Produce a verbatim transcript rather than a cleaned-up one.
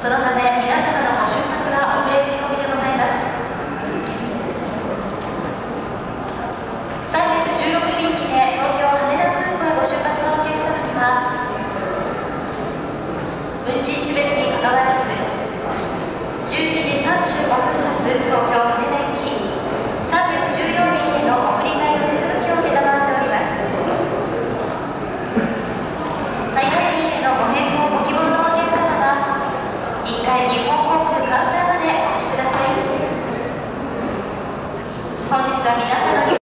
そのため皆様のご出発が遅れる見込みでございます。さんびゃくじゅうろく便にて東京羽田空港へご出発のお客様には、運賃種別にかかわらずじゅうにじさんじゅうごふん発東京羽田行きさんびゃくじゅうよん便へのお振り替えの手続きを承っております。海外便へのご変更をご希望のお客様は、いっかい日本航空カウンターまでお越しください。本日は皆様に